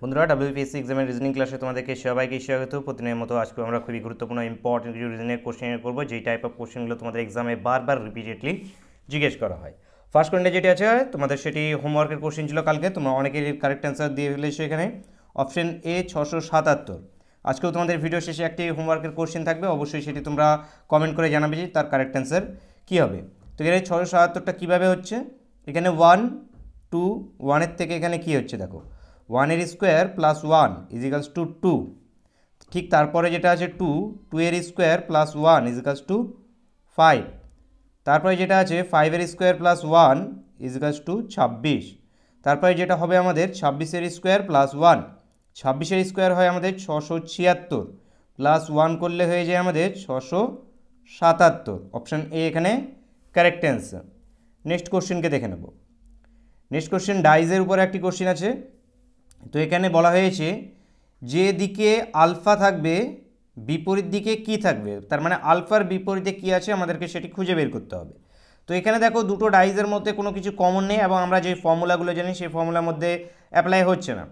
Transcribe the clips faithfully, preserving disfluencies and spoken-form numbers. বন্ধুরা ডাব্লিউবিপি এক্সামের রিজনিং ক্লাসে তোমাদেরকে সবাইকে স্বাগত। প্রতিদিনের মতো আজকে আমরা খুবই গুরুত্বপূর্ণ ইম্পর্টেন্ট কিছু রিজনিংয়ের কোশ্চেন করব, যেই টাইপ অফ কোশ্চেনগুলো তোমাদের এক্সামে বারবার রিপিটেডলি জিজ্ঞেস করা হয়। ফার্স্ট কোয়েশ্চেনটা যেটি আছে তোমাদের সেটি হোমওয়ার্কের কোশ্চেন ছিল কালকে, তোমরা অনেকেই কারেক্ট অ্যান্সার দিয়ে ফেলেছো এখানে অপশন এ ছশো সাতাত্তর। আজকেও তোমাদের ভিডিও শেষে একটি হোমওয়ার্কের কোশ্চেন থাকবে, অবশ্যই সেটি তোমরা কমেন্ট করে জানাবে যে তার কারেক্ট অ্যান্সার কী হবে। তো এখানে ছশো সাতাত্তরটা কীভাবে হচ্ছে, এখানে ওয়ান টু ওয়ানের থেকে এখানে কী হচ্ছে দেখো, ওয়ানের square plus one equals to two, ঠিক তারপরে যেটা আছে টু টু এর square plus one equals to five, তারপরে যেটা আছে ফাইভের square plus one equals to ছাব্বিশ, তারপরে যেটা হবে আমাদের ছাব্বিশের স্কোয়ার প্লাস ওয়ান, ছাব্বিশের স্কোয়ার হয় আমাদের ছশো ছিয়াত্তর প্লাস ওয়ান করলে হয়ে যায় আমাদের ছশো সাতাত্তর। অপশান এ এখানে কারেক্ট অ্যান্সার। নেক্সট কোশ্চেনকে দেখে নেব। নেক্সট কোশ্চেন ডাইজের উপরে একটি কোশ্চেন আছে, তো এখানে বলা হয়েছে যে দিকে আলফা থাকবে বিপরীত দিকে কি থাকবে, তার মানে আলফার বিপরীতে কি আছে আমাদেরকে সেটি খুঁজে বের করতে হবে। তো এখানে দেখো দুটো ডাইজের মধ্যে কোনো কিছু কমন নেই এবং আমরা যে ফর্মুলাগুলো জানি সেই ফর্মুলার মধ্যে অ্যাপ্লাই হচ্ছে না,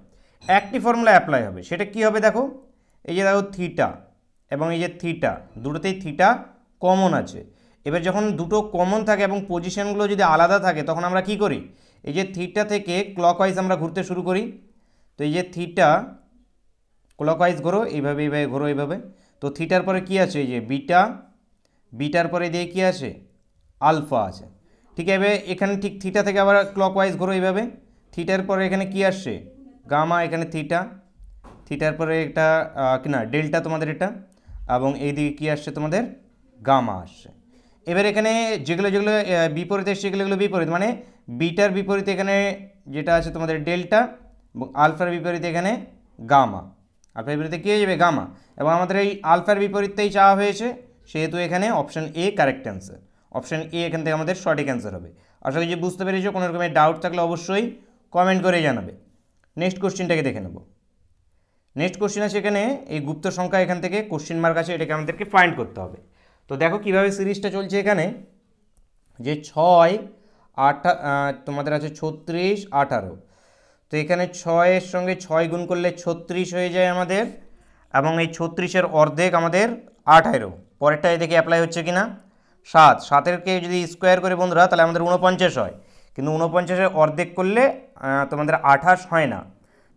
একটি ফর্মুলা অ্যাপ্লাই হবে। সেটা কি হবে দেখো, এই যে দেখো থিটা এবং এই যে থিটা, দুটোতেই থিটা কমন আছে। এবার যখন দুটো কমন থাকে এবং পজিশনগুলো যদি আলাদা থাকে তখন আমরা কি করি, এই যে থিটা থেকে ক্লকওয়াইজ আমরা ঘুরতে শুরু করি। তো এই যে থিটা ক্লকওয়াইজ ঘোরো, এইভাবে এইভাবে ঘোরো এইভাবে। তো থিটার পরে কি আছে, এই যে বিটা, বিটার পরে দিয়ে কি আছে আলফা আছে, ঠিক এইভাবে। এখানে ঠিক থিটা থেকে আবার ক্লকওয়াইজ ঘোরো এইভাবে, থিটার পরে এখানে কি আসছে গামা, এখানে থিটা, থিটার পরে এটা কিনা ডেল্টা তোমাদের এটা, এবং এইদিকে কি আসছে তোমাদের গামা আসছে। এবার এখানে যেগুলো যেগুলো বিপরীত সেগুলোগুলো বিপরীত, মানে বিটার বিপরীতে এখানে যেটা আছে তোমাদের ডেল্টা এবং আলফার বিপরীতে এখানে গামা, আলফার বিপরীতে কী হয়ে যাবে গামা, এবং আমাদের এই আলফার বিপরীতেই চাওয়া হয়েছে, সেহেতু এখানে option A correct answer. Option A এখান থেকে আমাদের সঠিক অ্যান্সার হবে। আশা করি যে বুঝতে পেরেছো, কোনো রকমের ডাউট থাকলে অবশ্যই কমেন্ট করে জানাবে। নেক্সট কোশ্চেনটাকে দেখে নেব। নেক্সট কোশ্চেন আছে এখানে এই গুপ্ত সংখ্যা, এখান থেকে কোশ্চেন মার্ক আছে, এটাকে আমাদেরকে ফাইন্ড করতে হবে। তো দেখো কিভাবে সিরিজটা চলছে এখানে, যে ছয় আঠা তোমাদের আছে ছত্রিশ আঠারো, তো এখানে ছয়ের সঙ্গে ছয় গুণ করলে ছত্রিশ হয়ে যায় আমাদের, এবং এই ছত্রিশের অর্ধেক আমাদের আঠারো। পরেরটায় দেখি অ্যাপ্লাই হচ্ছে কি না, সাত, সাতেরকে যদি স্কোয়ার করে বন্ধুরা তাহলে আমাদের উনপঞ্চাশ হয়, কিন্তু উনপঞ্চাশের অর্ধেক করলে তোমাদের আঠাশ হয় না,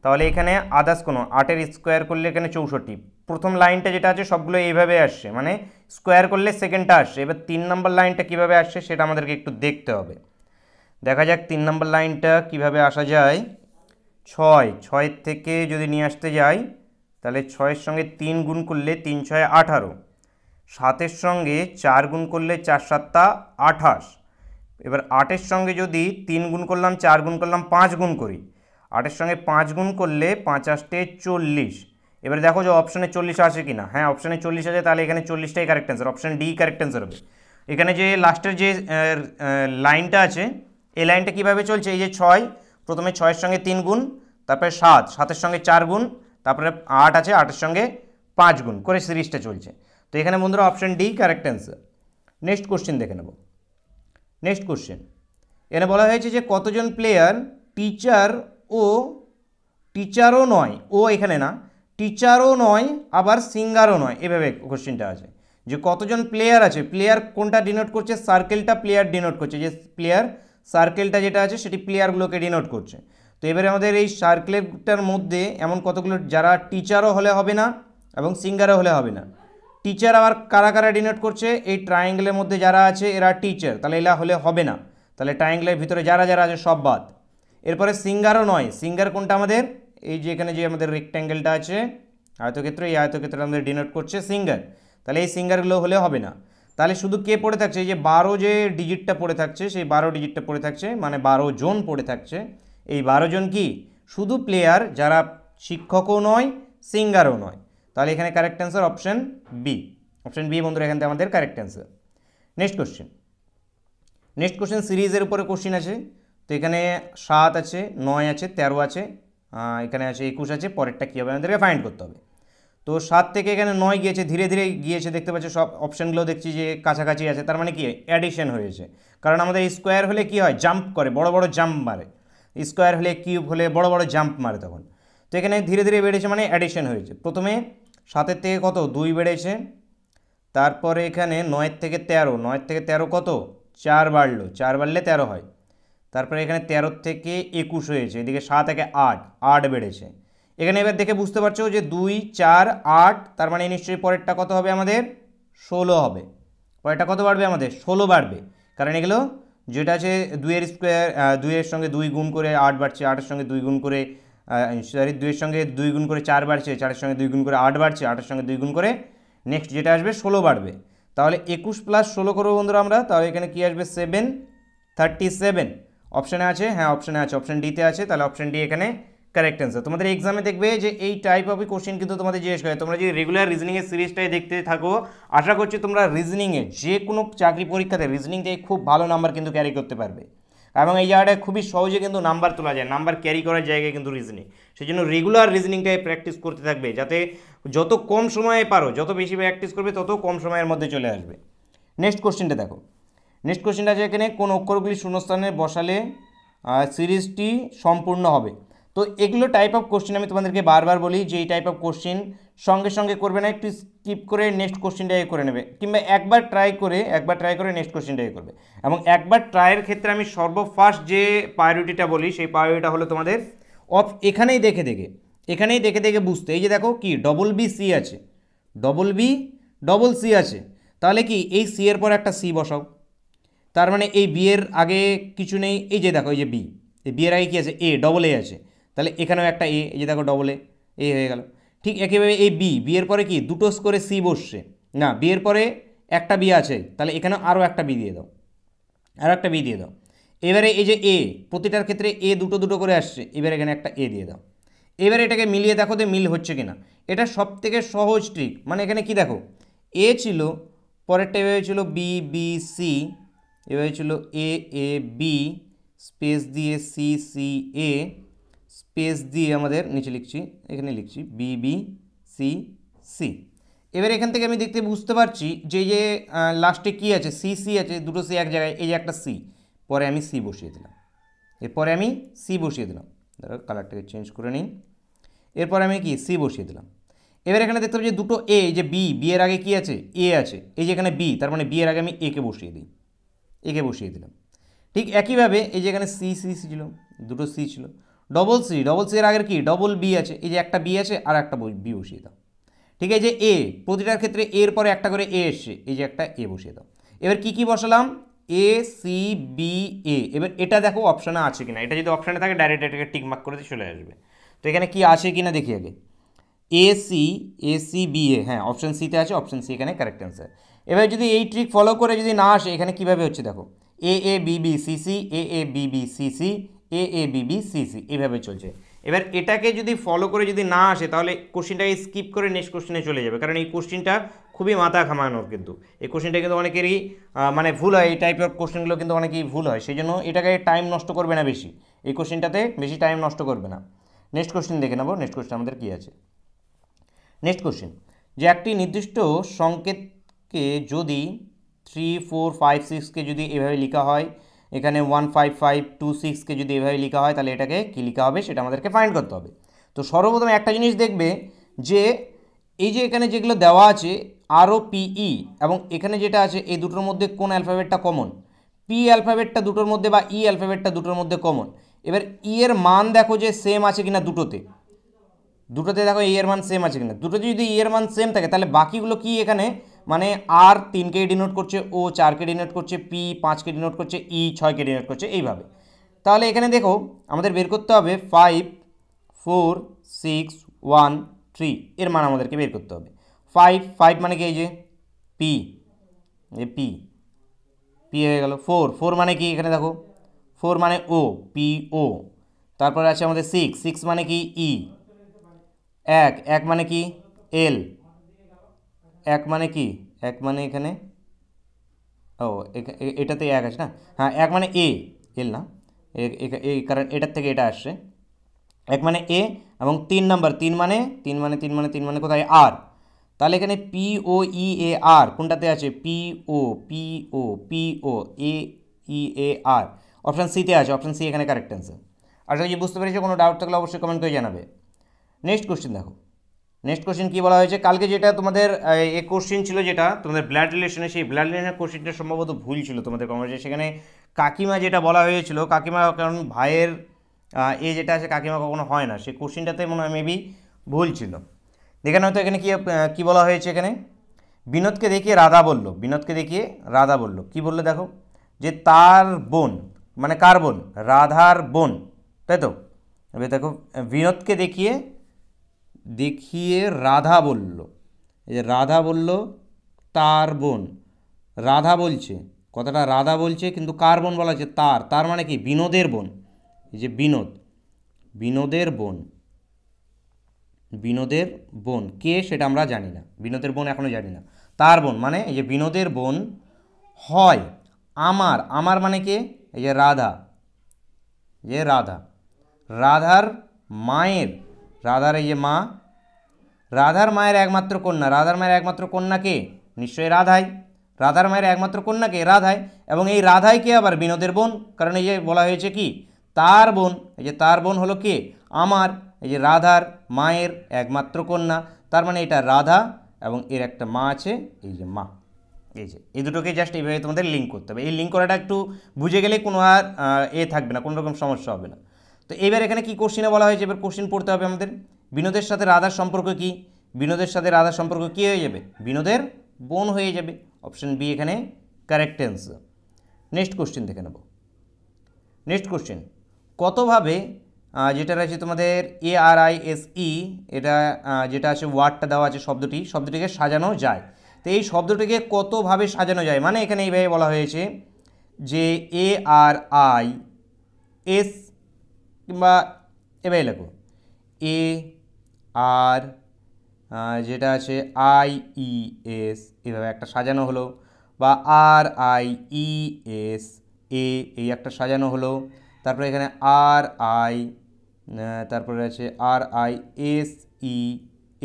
তাহলে এখানে আদার্স কোনো আটের স্কোয়ার করলে এখানে চৌষট্টি। প্রথম লাইনটা যেটা আছে সবগুলো এইভাবে আসছে, মানে স্কোয়ার করলে সেকেন্ডটা আসছে। এবার তিন নম্বর লাইনটা কীভাবে আসছে সেটা আমাদেরকে একটু দেখতে হবে। দেখা যাক তিন নম্বর লাইনটা কিভাবে আসা যায়। ছয়, ছয়ের থেকে যদি নিয়ে আসতে যাই তাহলে ছয়ের সঙ্গে তিন গুণ করলে তিন ছয় আঠারো, সাতের সঙ্গে চার গুণ করলে চার সাতটা আঠাশ, এবার আটের সঙ্গে যদি তিন গুণ করলাম চার গুণ করলাম পাঁচ গুণ করি, আটের সঙ্গে পাঁচ গুণ করলে পাঁচ আষ্টে চল্লিশ। এবার দেখো যে অপশানে চল্লিশ আছে কি না, হ্যাঁ অপশানে চল্লিশ আছে, তাহলে এখানে চল্লিশটাই correct answer, option D correct answer হবে। এখানে যে লাস্টের যে লাইনটা আছে এই লাইনটা কীভাবে চলছে, এই যে ছয়, প্রথমে ছয়ের সঙ্গে তিন গুণ, তারপরে সাত, সাতের সঙ্গে চার গুণ, তারপরে আট আছে আটের সঙ্গে পাঁচ গুণ করে সিরিজটা চলছে। তো এখানে বন্ধুরা option D correct answer. Next question দেখে নেব। নেক্সট কোশ্চেন এখানে বলা হয়েছে যে কতজন প্লেয়ার টিচার ও টিচারও নয়, ও এখানে না, টিচারও নয় আবার সিঙ্গারও নয়, এভাবে কোশ্চেনটা আছে যে কতজন প্লেয়ার আছে। প্লেয়ার কোনটা ডিনোট করছে, সার্কেলটা প্লেয়ার ডিনোট করছে, যে প্লেয়ার সার্কেলটা যেটা আছে সেটি প্লেয়ারগুলোকে ডিনোট করছে। তো এবারে আমাদের এই সার্কেলটার মধ্যে এমন কতগুলো যারা টিচারও হলে হবে না এবং সিঙ্গারও হলে হবে না। টিচার আবার কারা কারা ডিনোট করছে, এই ট্রায়াঙ্গেলের মধ্যে যারা আছে এরা টিচার, তাহলে এরা হলে হবে না, তাহলে ট্রায়াঙ্গেলের ভিতরে যারা যারা আছে সব বাদ। এরপরে সিঙ্গারও নয়, সিঙ্গার কোনটা আমাদের এই যে এখানে যে আমাদের রেক্ট্যাঙ্গেলটা আছে আয়তক্ষেত্র, এই আয়তক্ষেত্রটা আমাদের ডিনোট করছে সিঙ্গার, তাহলে এই সিঙ্গারগুলো হলে হবে না। তাহলে শুধু কে পড়ে থাকছে, এই যে বারো যে ডিজিটটা পড়ে থাকছে সেই বারো ডিজিটটা পড়ে থাকছে, মানে বারো জন পড়ে থাকছে। এই বারো জন কি শুধু প্লেয়ার, যারা শিক্ষকও নয় সিঙ্গারও নয়, তাহলে এখানে correct answer option B. Option B বন্ধুরা এখান থেকে আমাদের correct answer. Next question next question সিরিজের উপরে কোশ্চেন আছে। তো এখানে সাত আছে, নয় আছে, তেরো আছে, এখানে আছে একুশ আছে, পরেরটা কী হবে আমাদেরকে ফাইন্ড করতে হবে। তো সাত থেকে এখানে নয় গিয়েছে, ধীরে ধীরে গিয়েছে, দেখতে পাচ্ছি সব অপশানগুলো দেখছি যে কাছাকাছি আছে, তার মানে কি অ্যাডিশন হয়েছে, কারণ আমাদের স্কোয়ার হলে কি হয় জাম্প করে, বড় বড় জাম্প মারে, স্কোয়ার হলে কিউব হলে বড় বড় জাম্প মারে তখন। तो এখানে ধীরে ধীরে বেড়েছে মানে অ্যাডিশন হয়েছে। প্রথমে সাতের থেকে কত দুই বেড়েছে, তারপরে এখানে নয়ের থেকে তেরো, নয়ের থেকে তেরো কত চার বাড়লো, চার বাড়লে তেরো হয়। তারপরে এখানে তেরো থেকে একুশ হয়েছে, এদিকে সাত একে আট, আট বেড়েছে। এখানে এবার দেখে বুঝতে পারছো যে দুই চার আট, তার মানে নিশ্চয়ই পরেরটা কত হবে আমাদের ষোলো হবে। পরেরটা কত বাড়বে আমাদের ষোলো বাড়বে, কারণ এগুলো যেটা আছে দুইয়ের স্কোয়ার, দুইয়ের সঙ্গে দুই গুণ করে আট বাড়ছে, আটের সঙ্গে দুই গুণ করে সরি দুইয়ের সঙ্গে দুই গুণ করে চার বাড়ছে, চারের সঙ্গে দুই গুণ করে আট বাড়ছে, আটের সঙ্গে দুই গুণ করে নেক্সট যেটা আসবে ষোলো বাড়বে। তাহলে একুশ প্লাস ষোলো করবো বন্ধুরা আমরা, তাহলে এখানে কী আসবে সেভেন থার্টি সেভেন অপশানে আছে, হ্যাঁ অপশানে আছে, অপশান ডিতে আছে। তাহলে অপশান ডি এখানে কারেক্ট অ্যান্সার। তোমাদের এক্সামে দেখবে যে এই টাইপ অফ কোশ্চেন কিন্তু তোমাদের জিজ্ঞেস করে, তোমরা যদি রেগুলার রিজনিংয়ের সিরিজটাই দেখতে থাকো আশা করছি তোমরা রিজনিংয়ে যে কোনো চাকরি পরীক্ষাতে রিজনিং থেকে খুব ভালো নাম্বার কিন্তু ক্যারি করতে পারবে, এবং এই জায়গাটায় খুবই সহজে কিন্তু নাম্বার তোলা যায়, নাম্বার ক্যারি করার জায়গায় কিন্তু রিজনিং। সেই জন্য রেগুলার রিজনিংটাই প্র্যাকটিস করতে থাকবে, যাতে যত কম সময়ে পারো, যত বেশি প্র্যাকটিস করবে তত কম সময়ের মধ্যে চলে আসবে। নেক্সট কোশ্চেনটা দেখো, নেক্সট কোশ্চেনটা আছে এখানে কোন অক্ষরগুলি শূন্যস্থানে বসালে সিরিজটি সম্পূর্ণ হবে। তো এগুলো টাইপ অফ কোশ্চেন আমি তোমাদেরকে বারবার বলি যে এই টাইপ অফ কোশ্চেন সঙ্গে সঙ্গে করবে না, একটু স্কিপ করে নেক্সট কোশ্চেনটাই করে নেবে, কিংবা একবার ট্রাই করে একবার ট্রাই করে নেক্সট কোশ্চেনটাই করবে। এবং একবার ট্রাইয়ের ক্ষেত্রে আমি সর্বফার্স্ট যে প্রায়োরিটিটা বলি সেই প্রায়োরিটিটা হলো তোমাদের অফ এখানেই দেখে দেখে এখানেই দেখে দেখে বুঝতে। এই যে দেখো কি ডবল বি সি আছে, ডবল বি ডবল সি আছে, তাহলে কি এই সি এর পর একটা সি বসাও, তার মানে এই বি এর আগে কিছু নেই। এই যে দেখো এই যে বি, এই বি এর আগে কী আছে এ, ডবল এ আছে, তাহলে এখানেও একটা এ, এই যে দেখো ডবল এ, এ হয়ে গেল। ঠিক একইভাবে এই বি, বি এর পরে কি দুটো করে সি বসছে না, বি এর পরে একটা বি আছে, তাহলে এখানেও আরও একটা বি দিয়ে দাও, আরও একটা বি দিয়ে দাও। এবারে এই যে এ, প্রতিটার ক্ষেত্রে এ দুটো দুটো করে আসছে, এবারে এখানে একটা এ দিয়ে দাও। এবারে এটাকে মিলিয়ে দেখো তো মিল হচ্ছে কিনা, এটা সব থেকে সহজ ট্রিক। মানে এখানে কি দেখো এ ছিল, পরেরটা এভাবে ছিল বি বি সি, এভাবে ছিল এ এ বি স্পেস দিয়ে সি সি এ স্পেস দিয়ে আমাদের নিচে লিখছি, এখানে লিখছি বি বি সি সি। এবার এখান থেকে আমি দেখতে বুঝতে পারছি যে যে লাস্টে কি আছে সি সি আছে, দুটো সি এক জায়গায়, এই যে একটা সি, পরে আমি সি বসিয়ে দিলাম, এরপরে আমি সি বসিয়ে দিলাম, ধরো কালারটাকে চেঞ্জ করে নিই, এরপরে আমি কি সি বসিয়ে দিলাম। এবার এখানে দেখতে পাচ্ছি যে দুটো এ, যে বি, বি এর আগে কি আছে এ আছে, এই যে এখানে বি, তার মানে বি এর আগে আমি এ কে বসিয়ে দিই, একে বসিয়ে দিলাম। ঠিক একইভাবে এই যে এখানে সি সি ছিল, দুটো সি ছিল, ডবল সি, ডবল সি এর আগের কি ডবল বি আছে, এই যে একটা বি আছে আর একটা বি বসিয়ে দাও। ঠিক আছে, যে এ, প্রতিটার ক্ষেত্রে এর পরে একটা করে এ এসছে, এই যে একটা এ বসিয়ে দাও। এবার কি কি বসালাম এ সি বি এ। এবার এটা দেখো অপশানে আছে কিনা, এটা যদি অপশানে থাকে ডাইরেক্ট এটাকে টিক মার্ক করে দিয়ে চলে আসবে। তো এখানে কি আছে কিনা দেখি আগে, A C A C B A, হ্যাঁ অপশান সিতে আছে, অপশান সি এখানে কারেক্ট অ্যান্সার। এবার যদি এই ট্রিক ফলো করে যদি না আসে, এখানে কীভাবে হচ্ছে দেখো A A B B C C A A B B C C A A B B C C, এভাবে চলছে। এবার এটাকে যদি ফলো করে যদি না আসে তাহলে কোশ্চেনটাকে স্কিপ করে নেক্সট কোশ্চেনে চলে যাবে, কারণ এই কোশ্চেনটা খুবই মাথা ঘামানোর, কিন্তু এই কোশ্চেনটা কিন্তু অনেকেরই মানে ভুল হয়, এই টাইপের কোশ্চেনগুলো কিন্তু অনেকেই ভুল হয়। সেই জন্য এটাকে টাইম নষ্ট করবে না বেশি, এই কোশ্চেনটাতে বেশি টাইম নষ্ট করবে না। নেক্সট কোশ্চেন দেখে নেবো, নেক্সট কোশ্চেন আমাদের কী আছে। নেক্সট কোশ্চেন যে একটি নির্দিষ্ট সংকেতকে যদি থ্রি ফোর ফাইভ সিক্সকে যদি এভাবে লেখা হয়, এখানে ওয়ান ফাইভ ফাইভ টু সিক্সকে যদি এভাবে লেখা হয়, তাহলে এটাকে কী লেখা হবে সেটা আমাদেরকে ফাইন্ড করতে হবে। তো সর্বপ্রথম একটা জিনিস দেখবে যে এই যে এখানে যেগুলো দেওয়া আছে আর ও পিই, এবং এখানে যেটা আছে এই দুটোর মধ্যে কোন অ্যালফাবেটটা কমন, পি অ্যালফাবেটটা দুটোর মধ্যে বা ই অ্যালফাবেটটা দুটোর মধ্যে কমন। এবার ই এর মান দেখো যে সেম আছে কিনা দুটোতে, দুটোতে দেখো ই এর মান সেম আছে কিনা, দুটোতে যদি ই এর মান সেম থাকে তাহলে বাকিগুলো কি এখানে মানে আর তিনকে ডিনোট করছে, ও চারকে ডিনোট করছে, পি পাঁচকে ডিনোট করছে, ই ছয়কে ডিনোট করছে, এইভাবে। তাহলে এখানে দেখো আমাদের বের করতে হবে five four six one three এর মান আমাদেরকে বের করতে হবে। ফাইভ ফাইভ মানে কি এই যে পি, যে পি পি হয়ে গেল। ফোর ফোর মানে কি এখানে দেখো ফোর মানে ও, পি ও। তারপরে আছে আমাদের সিক্স, সিক্স মানে কি ই, এক এক মানে কি এল, এক মানে কি এক মানে এখানে ও এটাতে এক আছে না, হ্যাঁ এক মানে এ এল না, এই কারণ এটার থেকে এটা আসছে, এক মানে এ। এবং তিন নাম্বার তিন মানে তিন মানে তিন মানে তিন মানে কোথায় আর, তাহলে এখানে P O E A R কোনটাতে আছে, P O P O P O A E A R option সিতে আছে, অপশান সি এখানে কারেক্ট অ্যান্সার। আর যদি বুঝতে পেরেছো, কোনো ডাউট থাকলে অবশ্যই কমেন্ট করে জানাবে। नेक्स्ट क्वेश्चन देखो नेक्स्ट क्वेश्चन की बला होयेछे कालके जेटा तुम्हादेर एक क्वेश्चन छिलो जेटा तुम्हादेर ब्लाड रिलेशने सेई ब्लाड रिलेशनेर क्वेश्चनटा सम्भवत भूल छिलो तुम्हादेर कमेंटे सेखाने काकीमा जेटा बला होयेछिलो काकीमा कारण भाइयेर ए जेटा आछे काकीमा कखनो हय ना सेई क्वेश्चनटाते मने हय मेबी भूल छिलो देखें हयतो एखाने कि कि बला होयेछे एखाने बिनोद के देखिए राधा बोलो बिनोद के देखिए राधा बोलो कि बोलो देखो जे तार बोन माने कार बोन राधार बोन ताई तो अभी देखो बिनोद के देखिए देखिए राधा बोलो ये राधा बोलो तार बोन राधा बोलछे कथाटा राधा बोलछे किन्तु कार बोन बोला तार तार माने कि बिनोदेर बोन ये बिनोद बिनोदेर बोन बिनोदेर बोन के सेटा आमरा जानी ना बिनोदेर बोन एखोनो जानी ना तार बोन माने ये बिनोदेर बोन हय आमार आमार माने के ये राधा ये राधा राधार मायेर राधार ये माँ राधार मायेर एकमात्र कन्या राधार मायेर एकमात्र कन्या के निश्चय राधाई राधार मायेर एकमात्र कन्या के राधाई एबं ये राधाई के आबार बिनोदेर बोन कारण ये बला होयेछे कि तार बोन ये तार बोन हलो के आमार ये राधार मायेर एकमात्र कन्या तार माने एटा राधा एबं एर एकटा मा आछे एई जे मा एई जे एई दुटोके जस्ट एइभाबे तोमादेर लिंक करते हबे एई लिंक कराटा एकटू बुझे गेले कोनो आर ए थाकबे ना कोनो रकम समस्या हबे ना तो एबार एखाने कि कोश्चेने बला हयेछे एबार कोश्चेन पढ़ते हबे आमादेर बिनोदेर साथे राधार सम्पर्क कि बिनोदेर साथे राधार सम्पर्क कि हये जाबे बिनोदेर बोन हये जाबे अपशन बी एखाने कारेक्ट आंसर। नेक्स्ट कोश्चेन देखे नेब नेक्स्ट कोश्चेन कत भावे जेटा रही तुम्हारे A R I S E एटा जेटा आछे वार्डटा देवा आछे शब्दटी शब्दटीके सजानो जाए तो ये शब्दटीके कत भावे सजानो जाए माने एखाने एइभाबे बला हयेछे जे ए आर आई एस किंबा एइभाबे लेखो ए आर जेटा आछे आई इ एस एइभाबे एकटा सजानो हलो बा are I E S A एइ एकटा सजानो हलो तारपर एखाने आर आई तारपर आछे आर आई एस ई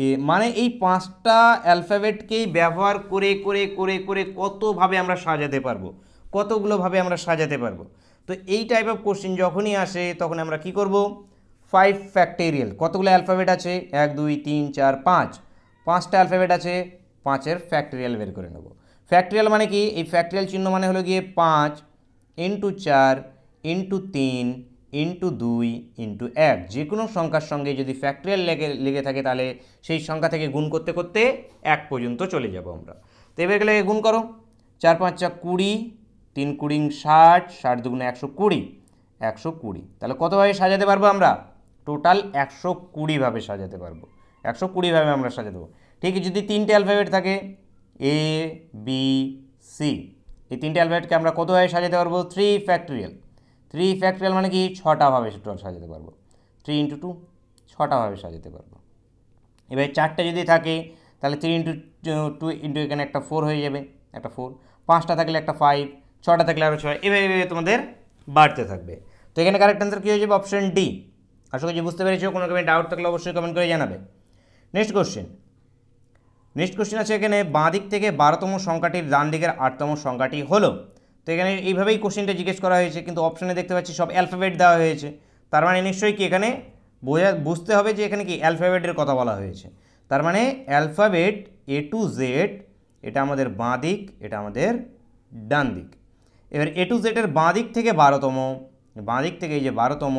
ए माने ये पाँचटा अल्फाबेट के व्यवहार करे करे करे करे कतो भावे आमरा साजाते पारबो कतगुलो भावे आमरा साजाते पारबो तो ये टाइप अफ क्वेश्चन जखनी आसे तखन आमरा कि करब फाइव फैक्टोरियल कतगुलो अल्फाबेट आछे एक दुई तीन चार पाँच पाँचटा अल्फाबेट आछे पाँचेर फैक्टोरियल बेर करे नेब फैक्टोरियल माने कि ये फैक्टोरियल चिन्ह माने हलो गिये पाँच इंटू चार इंटू तीन इंटू दुई इंटू एक जेको संख्यार संगे जो फैक्टोरियल लेगे लेगे थाके ताहले सेई संख्या थेके गुण करते करते एक पर्यन्त चले जाब आमरा तो एबार एगुलोके गुण करो चार पाँच चार कुड़ी तीन कुड़ी षाट षाट दुगुणे एकशो कुड़ी एकशो कुड़ी ताहले कत भावे साजाते पारबो आमरा टोटाल एकशो कुड़ी भावे साजाते पारबो एकशो कुड़ी भावे आमरा साजाते पारबो ठीक है। जो तीनटे अल्फाबेट थाके ए बी सी ये तीनटे अल्फाबेटके आमरा कत भावे साजाते पारबो थ्री फैक्टोरियल थ्री फैक्टोरियल माने कि छटा भावे टोटाल सजाते पारबो थ्री इंटू टू छटा भावे सजाते पारबो एबारे चारटे जदि थाके ताहले थ्री इंटू टू इंटू एखाने एकटा फोर हये जाबे एकटा फोर पाँचटा थाकले एकटा फाइव छटा थाकले आरो छय एभाबे एभाबे तोमादेर बाड़ते थाकबे तो एखाने कारेक्ट आंसर कि हये जाबे अपशन डि। आशा करि बुझते पेरेछो कोनो रकमेर डाउट थाकले अवश्यई कमेंट करे जानाबे। नेक्स्ट क्वेश्चन नेक्स्ट क्वेश्चन आछे एखाने बाँ दिक थेके बारोतम संख्याटिर डान दिकेर आठतम संख्याटी हलो तो ये এইভাবেই কোশ্চেনটা জিজ্ঞেস করা হয়েছে কিন্তু অপশনে দেখতে পাচ্ছি सब অ্যালফাবেট দেওয়া হয়েছে তার মানে নিশ্চয়ই কি এখানে বোঝা বুঝতে হবে যে এখানে কি অ্যালফাবেটের কথা বলা হয়েছে তার মানে অ্যালফাবেট এ টু জেড এটা আমাদের বাঁ দিক এটা আমাদের ডান দিক। এবার এ টু জেড এর বাঁ দিক থেকে বারোতম বাঁ দিক থেকে এই যে বারোতম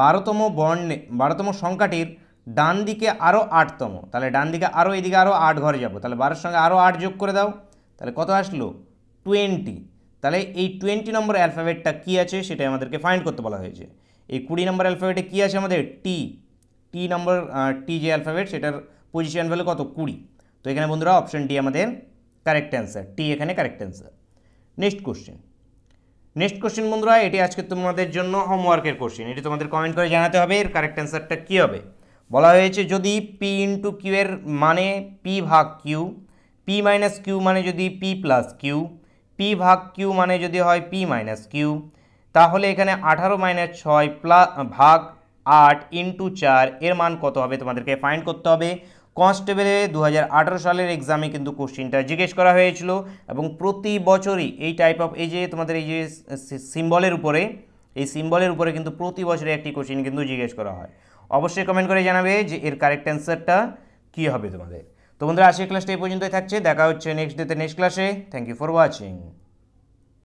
বারোতম বর্ণে বারোতম সংখ্যাটির ডান দিকে আরও আটতম তাহলে ডান দিকে আরও এদিকে আরও আট ঘরে যাব তাহলে বারোর সঙ্গে আরও আট যোগ করে দাও তাহলে কত আসলো টোয়েন্টি তাহলে এই টোয়েন্টি নম্বর অ্যালফাবেটটা কি আছে সেটা আমাদেরকে ফাইন্ড করতে বলা হয়েছে। এই কুড়ি নম্বর অ্যালফাবেটে কি আছে আমাদের টি টি নম্বর টি যে অ্যালফাবেট সেটার পজিশন ভ্যালু কত কুড়ি তো এখানে বন্ধুরা অপশন ডি আমাদের কারেক্ট অ্যান্সার টি এখানে correct answer. Next question next question বন্ধুরা এটি আজকে তোমাদের জন্য হোমওয়ার্কের কোশ্চেন এটি তোমাদের কমেন্ট করে জানাতে হবে এর কারেক্ট অ্যান্সারটা কী হবে বলা হয়েছে যদি পি ইন্টু কিউ এর মানে পি ভাগ কিউ পি মাইনাস কিউ মানে যদি পি প্লাস কিউ पी भाग किऊ मान जो है पी माइनस किऊ ताहले अठारो माइनस छय प्लस भाग आठ इंटू चार एर मान कत होबे तुम्हादेरके फाइंड करते होबे कन्स्टेबले दो हज़ार अठारो साल एग्जामे किन्तु कोश्चनटा जिज्ञेस करा हयेछिलो एबं प्रति बछरई एई टाइप अफ एई जे तुम्हादेर एई जे सिम्बलेर उपरे एई सिम्बलेर उपरे किन्तु प्रति बछर एकटी कोश्चन किन्तु जिज्ञेस करा हय অবশ্যই কমেন্ট করে জানাবে যে এর কারেক্ট অ্যানসারটা কি হবে তোমাদের। তো বন্ধুরা আজকের ক্লাসটা এই পর্যন্তই থাকছে, দেখা হচ্ছে নেক্সট ডেতে নেক্সট ক্লাসে। Thank you for watching.